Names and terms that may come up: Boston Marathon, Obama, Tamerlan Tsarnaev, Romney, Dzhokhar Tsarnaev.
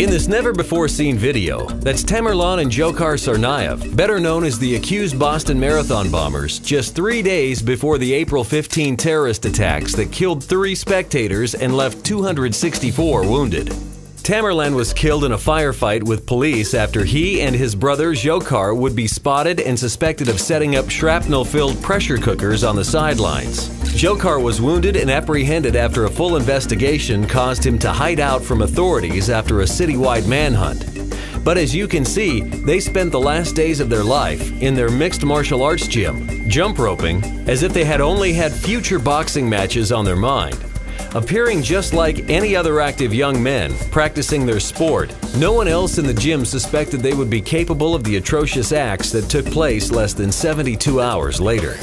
In this never-before-seen video, that's Tamerlan and Dzhokhar Tsarnaev, better known as the accused Boston Marathon bombers, just 3 days before the April 15 terrorist attacks that killed 3 spectators and left 264 wounded. Tamerlan was killed in a firefight with police after he and his brother Dzhokhar would be spotted and suspected of setting up shrapnel-filled pressure cookers on the sidelines. Dzhokhar was wounded and apprehended after a full investigation caused him to hide out from authorities after a citywide manhunt. But as you can see, they spent the last days of their life in their mixed martial arts gym, jump roping, as if they had only had future boxing matches on their mind. Appearing just like any other active young men, practicing their sport, no one else in the gym suspected they would be capable of the atrocious acts that took place less than 72 hours later.